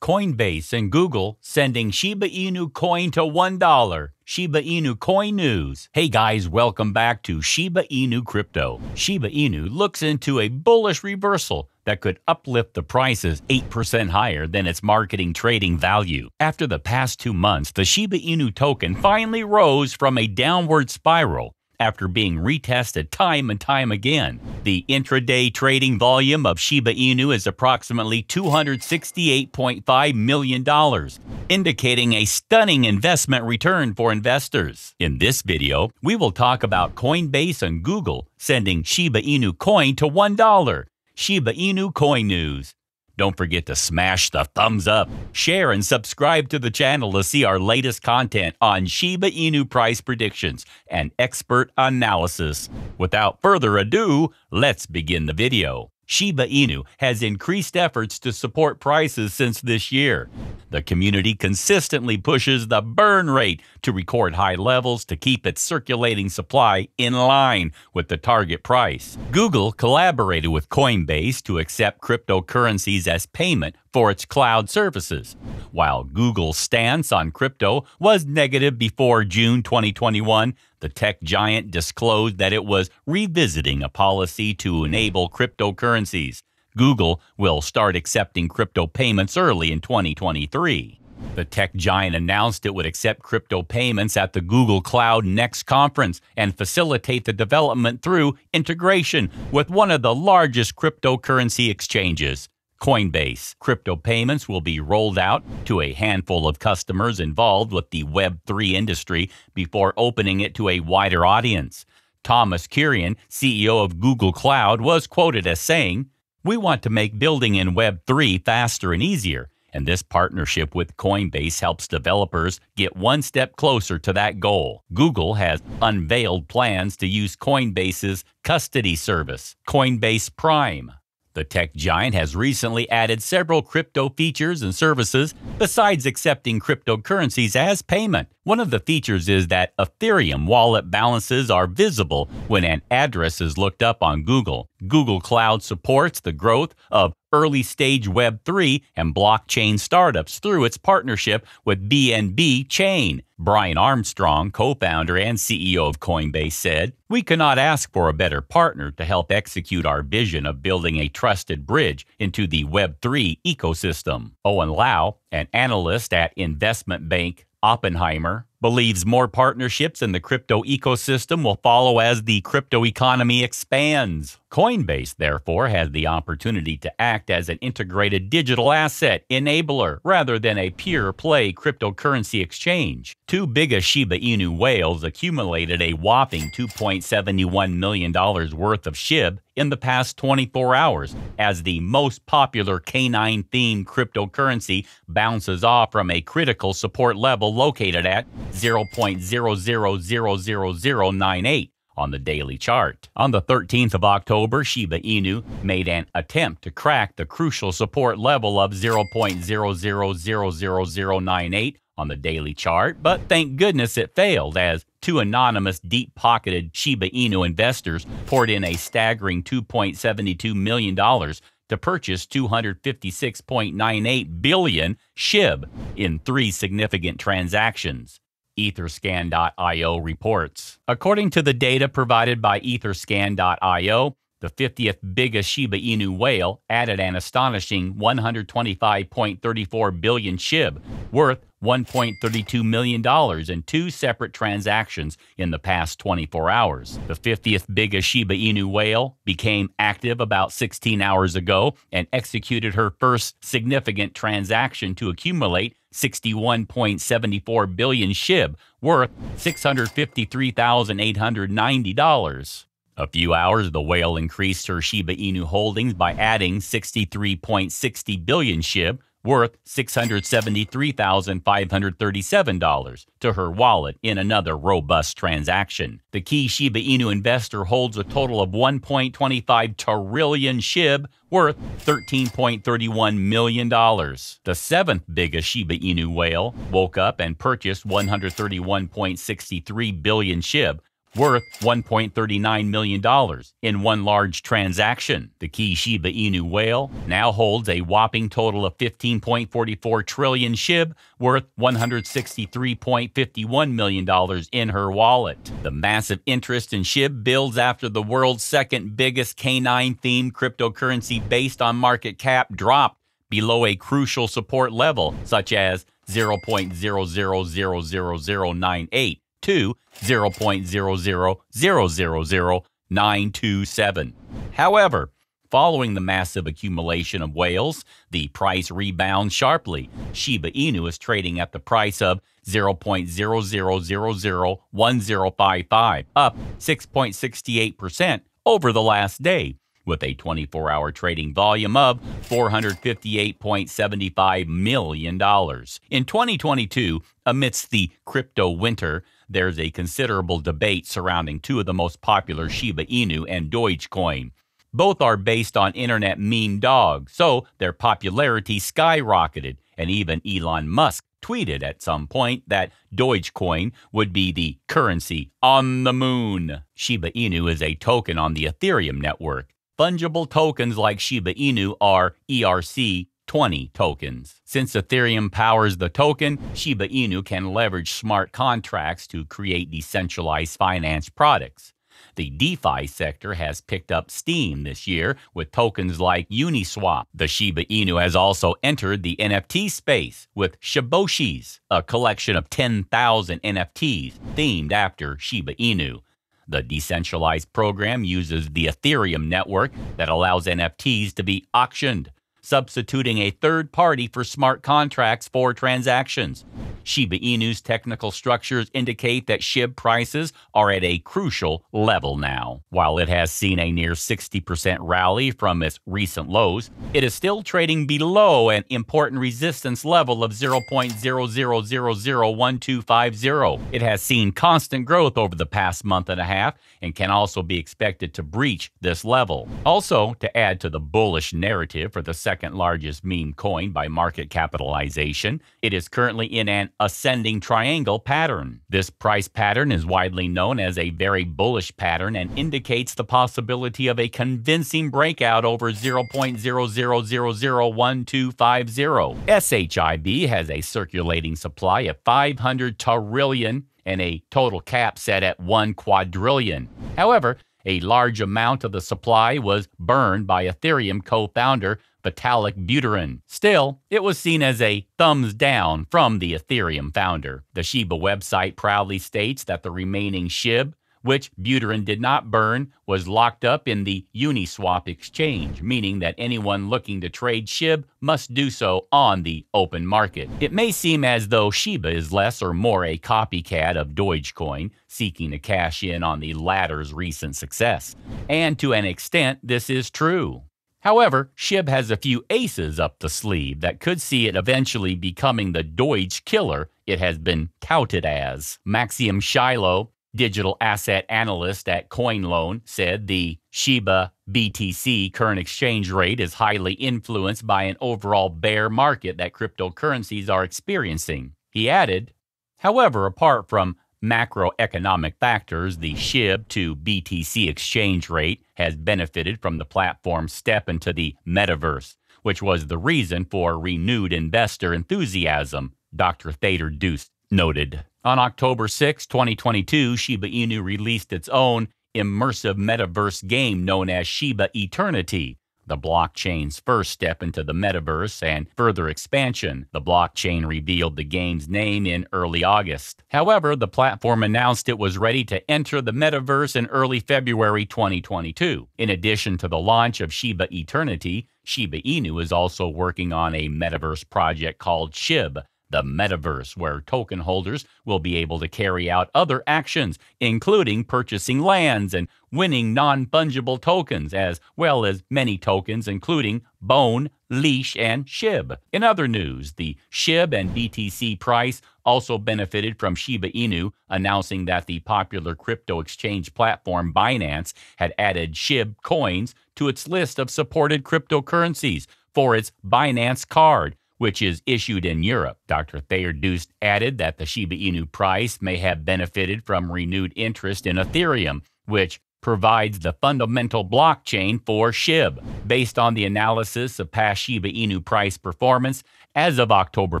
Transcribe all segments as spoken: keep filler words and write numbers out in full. Coinbase and Google sending Shiba Inu coin to one dollar. Shiba Inu coin news. Hey guys, welcome back to Shiba Inu Crypto. Shiba Inu looks into a bullish reversal that could uplift the prices eight percent higher than its marketing trading value. After the past two months, the Shiba Inu token finally rose from a downward spiral after being retested time and time again. The intraday trading volume of Shiba Inu is approximately two hundred sixty-eight point five million dollars, indicating a stunning investment return for investors. In this video, we will talk about Coinbase and Google sending Shiba Inu coin to one dollar. Shiba Inu coin news. Don't forget to smash the thumbs up, share, and subscribe to the channel to see our latest content on Shiba Inu price predictions and expert analysis. Without further ado, let's begin the video. Shiba Inu has increased efforts to support prices since this year. The community consistently pushes the burn rate to record high levels to keep its circulating supply in line with the target price. Google collaborated with Coinbase to accept cryptocurrencies as payment for its cloud services. While Google's stance on crypto was negative before June twenty twenty-one, the tech giant disclosed that it was revisiting a policy to enable cryptocurrencies. Google will start accepting crypto payments early in twenty twenty-three. The tech giant announced it would accept crypto payments at the Google Cloud Next conference and facilitate the development through integration with one of the largest cryptocurrency exchanges, Coinbase. Crypto payments will be rolled out to a handful of customers involved with the Web three industry before opening it to a wider audience. Thomas Kurian, C E O of Google Cloud, was quoted as saying, "We want to make building in Web three faster and easier, and this partnership with Coinbase helps developers get one step closer to that goal." Google has unveiled plans to use Coinbase's custody service, Coinbase Prime. The tech giant has recently added several crypto features and services besides accepting cryptocurrencies as payment. One of the features is that Ethereum wallet balances are visible when an address is looked up on Google. Google Cloud supports the growth of early-stage Web three and blockchain startups through its partnership with B N B Chain. Brian Armstrong, co-founder and C E O of Coinbase, said, "We cannot ask for a better partner to help execute our vision of building a trusted bridge into the Web three ecosystem." Owen Lau, an analyst at investment bank Oppenheimer, believes more partnerships in the crypto ecosystem will follow as the crypto economy expands. Coinbase, therefore, has the opportunity to act as an integrated digital asset enabler rather than a pure-play cryptocurrency exchange. Two biggest Shiba Inu whales accumulated a whopping two point seven one million dollars worth of S H I B in the past twenty-four hours as the most popular canine-themed cryptocurrency bounces off from a critical support level located at zero point zero zero zero zero zero nine eight on the daily chart. On the thirteenth of October, Shiba Inu made an attempt to crack the crucial support level of zero point zero zero zero zero zero nine eight on the daily chart, but thank goodness it failed as two anonymous deep-pocketed Shiba Inu investors poured in a staggering two point seven two million dollars to purchase two hundred fifty-six point nine eight billion S H I B in three significant transactions, Etherscan dot i o reports. According to the data provided by Etherscan dot i o, the fiftieth biggest Shiba Inu whale added an astonishing one hundred twenty-five point three four billion S H I B, worth one point three two million dollars in two separate transactions in the past twenty-four hours. The fiftieth biggest Shiba Inu whale became active about sixteen hours ago and executed her first significant transaction to accumulate sixty-one point seven four billion S H I B, worth six hundred fifty-three thousand eight hundred ninety dollars. A few hours, the whale increased her Shiba Inu holdings by adding sixty-three point six zero billion S H I B, worth six hundred seventy-three thousand five hundred thirty-seven dollars, to her wallet in another robust transaction. The key Shiba Inu investor holds a total of one point two five trillion S H I B, worth thirteen point three one million dollars. The seventh biggest Shiba Inu whale woke up and purchased one hundred thirty-one point six three billion S H I B, worth one point three nine million dollars in one large transaction. The key Shiba Inu whale now holds a whopping total of fifteen point four four trillion S H I B worth one hundred sixty-three point five one million dollars in her wallet. The massive interest in S H I B builds after the world's second biggest canine-themed cryptocurrency based on market cap dropped below a crucial support level such as zero point zero zero zero zero zero nine eight to zero point zero zero zero zero zero nine two seven. However, following the massive accumulation of whales, the price rebounds sharply. Shiba Inu is trading at the price of zero point zero zero zero zero one zero five five, up six point six eight percent over the last day, with a twenty-four hour trading volume of four hundred fifty-eight point seven five million dollars. In twenty twenty-two, amidst the crypto winter, there's a considerable debate surrounding two of the most popular Shiba Inu and Dogecoin. Both are based on internet meme dogs, so their popularity skyrocketed, and even Elon Musk tweeted at some point that Dogecoin would be the currency on the moon. Shiba Inu is a token on the Ethereum network. Fungible tokens like Shiba Inu are E R C twenty tokens. Since Ethereum powers the token, Shiba Inu can leverage smart contracts to create decentralized finance products. The DeFi sector has picked up steam this year with tokens like Uniswap. The Shiba Inu has also entered the N F T space with Shiboshis, a collection of ten thousand N F Ts themed after Shiba Inu. The decentralized program uses the Ethereum network that allows N F Ts to be auctioned, substituting a third party for smart contracts for transactions. Shiba Inu's technical structures indicate that S H I B prices are at a crucial level now. While it has seen a near sixty percent rally from its recent lows, it is still trading below an important resistance level of zero point zero zero zero zero one two five zero. It has seen constant growth over the past month and a half and can also be expected to breach this level. Also, to add to the bullish narrative for the second largest meme coin by market capitalization, it is currently in an ascending triangle pattern. This price pattern is widely known as a very bullish pattern and indicates the possibility of a convincing breakout over zero point zero zero zero zero one two five zero. S H I B has a circulating supply of five hundred trillion and a total cap set at one quadrillion. However, a large amount of the supply was burned by Ethereum co-founder Vitalik Buterin. Still, it was seen as a thumbs down from the Ethereum founder. The Shiba website proudly states that the remaining S H I B, which Buterin did not burn, was locked up in the Uniswap exchange, meaning that anyone looking to trade S H I B must do so on the open market. It may seem as though Shiba is less or more a copycat of Dogecoin, seeking to cash in on the latter's recent success. And to an extent, this is true. However, S H I B has a few aces up the sleeve that could see it eventually becoming the Doge killer it has been touted as. Maxim Shilov, digital asset analyst at CoinLoan, said the Shiba B T C current exchange rate is highly influenced by an overall bear market that cryptocurrencies are experiencing. He added, however, apart from macroeconomic factors, the S H I B to B T C exchange rate has benefited from the platform's step into the metaverse, which was the reason for renewed investor enthusiasm, Doctor Thayer Deust noted. On October sixth twenty twenty-two, Shiba Inu released its own immersive metaverse game known as Shiba Eternity, the blockchain's first step into the metaverse and further expansion. The blockchain revealed the game's name in early August. However, the platform announced it was ready to enter the metaverse in early February twenty twenty-two. In addition to the launch of Shiba Eternity, Shiba Inu is also working on a metaverse project called S H I B, the metaverse, where token holders will be able to carry out other actions, including purchasing lands and winning non-fungible tokens, as well as many tokens, including Bone, Leash, and S H I B. In other news, the S H I B and B T C price also benefited from Shiba Inu announcing that the popular crypto exchange platform Binance had added S H I B coins to its list of supported cryptocurrencies for its Binance Card, which is issued in Europe. Doctor Thayer Deust added that the Shiba Inu price may have benefited from renewed interest in Ethereum, which provides the fundamental blockchain for S H I B, based on the analysis of past Shiba Inu price performance as of October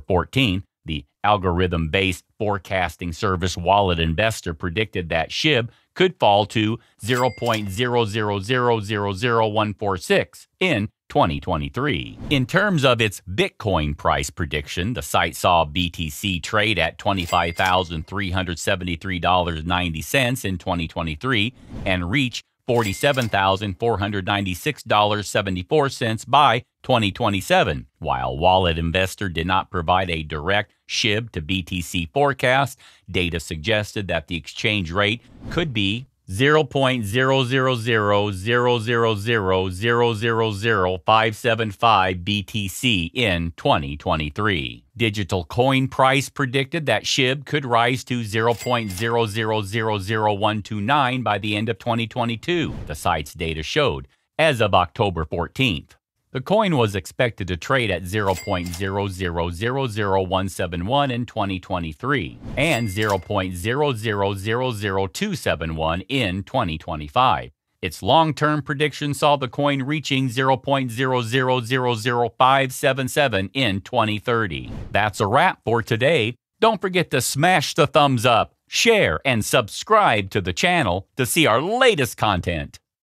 fourteenth. The algorithm-based forecasting service Wallet Investor predicted that S H I B could fall to zero point zero zero zero zero zero one four six in twenty twenty-three. In terms of its Bitcoin price prediction, the site saw B T C trade at twenty-five thousand three hundred seventy-three dollars and ninety cents in twenty twenty-three and reach forty-seven thousand four hundred ninety-six dollars and seventy-four cents by twenty twenty-seven. While Wallet Investor did not provide a direct S H I B to B T C forecast, data suggested that the exchange rate could be zero point zero zero zero zero zero zero zero zero zero zero five seven five B T C in twenty twenty-three. Digital Coin Price predicted that S H I B could rise to zero point zero zero zero zero one two nine by the end of twenty twenty-two, the site's data showed, as of October fourteenth. The coin was expected to trade at zero point zero zero zero zero one seven one in twenty twenty-three and zero point zero zero zero zero two seven one in twenty twenty-five. Its long-term prediction saw the coin reaching zero point zero zero zero zero five seven seven in twenty thirty. That's a wrap for today. Don't forget to smash the thumbs up, share, and subscribe to the channel to see our latest content.